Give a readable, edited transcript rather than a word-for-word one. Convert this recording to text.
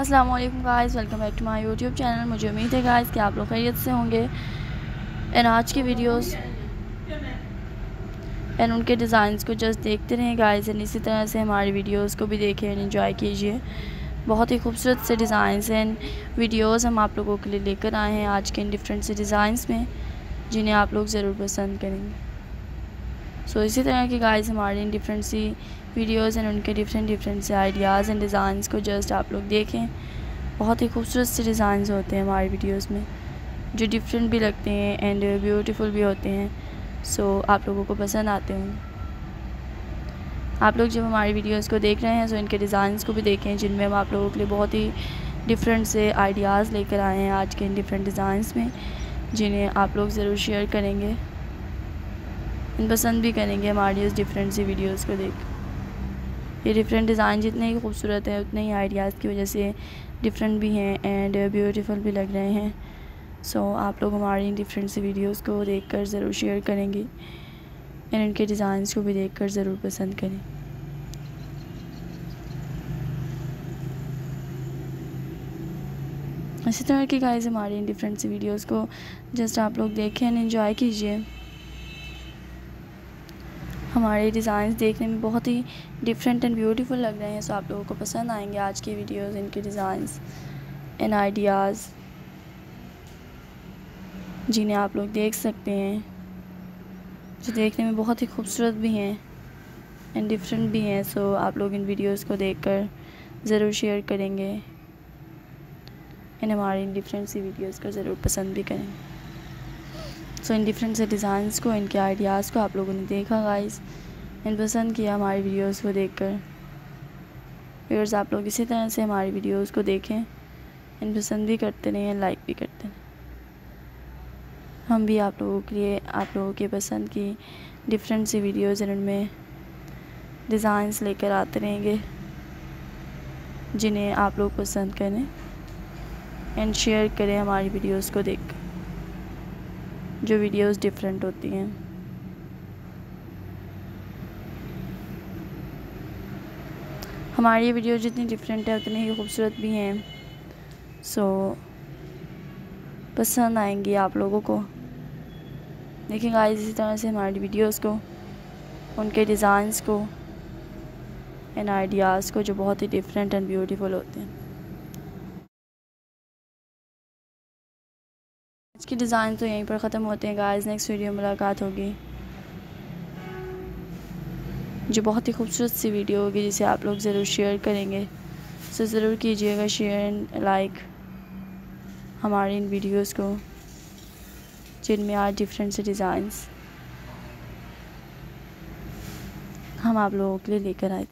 अस्सलाम वालेकुम guys, welcome back to my YouTube channel. मुझे उम्मीद है गाइस कि आप लोग खैरियत से होंगे। एंड आज की वीडियोस एंड उनके डिज़ाइंस को जस्ट देखते रहें गाइस। एंड इसी तरह से हमारी वीडियोस को भी देखें एंड एंजॉय कीजिए। बहुत ही खूबसूरत से डिज़ाइंस एंड वीडियोस हम आप लोगों के लिए लेकर आए हैं आज के इन डिफरेंट से डिज़ाइंस में, जिन्हें आप लोग ज़रूर पसंद करेंगे। सो इसी तरह के गाइस हमारे इन डिफरेंट सी वीडियोस एंड उनके डिफरेंट से आइडियाज़ एंड डिज़ाइंस को जस्ट आप लोग देखें। बहुत ही खूबसूरत से डिज़ाइंस होते हैं हमारे वीडियोस में, जो डिफरेंट भी लगते हैं एंड ब्यूटीफुल भी होते हैं। सो आप लोगों को पसंद आते होंगे। आप लोग जब हमारी वीडियोस को देख रहे हैं सो इनके डिज़ाइंस को भी देखें, जिनमें हम आप लोगों के लिए बहुत ही डिफरेंट से आइडियाज़ लेकर आए हैं आज के इन डिफरेंट डिज़ाइंस में, जिन्हें आप लोग ज़रूर शेयर करेंगे एंड पसंद भी करेंगे हमारी उस डिफरेंट सी वीडियोज़ को देख। ये डिफरेंट डिज़ाइन जितने ही खूबसूरत हैं उतने ही आइडियाज़ की वजह से डिफरेंट भी हैं एंड ब्यूटीफुल भी लग रहे हैं। सो आप लोग हमारी डिफरेंट सी वीडियोस को देखकर ज़रूर शेयर करेंगे एंड इनके डिज़ाइंस को भी देखकर ज़रूर पसंद करें। इसी तरह की गाइस हमारी डिफरेंट सी वीडियोस को जस्ट आप लोग देखें एंड एंजॉय कीजिए। हमारे डिज़ाइंस देखने में बहुत ही डिफरेंट एंड ब्यूटीफुल लग रहे हैं। सो आप लोगों को पसंद आएंगे आज की वीडियोस, इनके डिज़ाइंस एंड आइडियाज़, जिन्हें आप लोग देख सकते हैं, जो देखने में बहुत ही खूबसूरत भी हैं एंड डिफरेंट भी हैं। सो आप लोग इन वीडियोस को देखकर ज़रूर शेयर करेंगे एंड हमारे इन डिफरेंट सी वीडियोज़ को ज़रूर पसंद भी करेंगे। सो इन डिफरेंट से डिज़ाइंस को, इनके आइडियाज़ को आप लोगों ने देखा गाइस एंड पसंद किया हमारी वीडियोस को देखकर। व्यूअर्स आप लोग इसी तरह से हमारी वीडियोस को देखें एंड पसंद भी करते रहें एंड लाइक भी करते रहें। हम भी आप लोगों के लिए आप लोगों के पसंद की डिफरेंट सी वीडियोज़ एंड उनमें डिज़ाइंस लेकर आते रहेंगे, जिन्हें आप लोग पसंद करें एंड शेयर करें हमारी वीडियोज़ को देख, जो वीडियोस डिफरेंट होती हैं। हमारी ये वीडियो जितनी डिफरेंट है उतनी ही खूबसूरत भी हैं। सो पसंद आएंगी आप लोगों को। देखिए गाइस इसी तरह से हमारी वीडियोस को, उनके डिज़ाइंस को एंड आइडियाज़ को, जो बहुत ही डिफरेंट एंड ब्यूटीफुल होते हैं। आज के डिज़ाइन तो यहीं पर ख़त्म होते हैं गाइस। नेक्स्ट वीडियो मुलाकात होगी, जो बहुत ही खूबसूरत सी वीडियो होगी, जिसे आप लोग ज़रूर शेयर करेंगे। सो ज़रूर कीजिएगा शेयर एंड लाइक हमारे इन वीडियोस को, जिनमें आज डिफरेंट से डिज़ाइंस हम आप लोगों के लिए लेकर आए।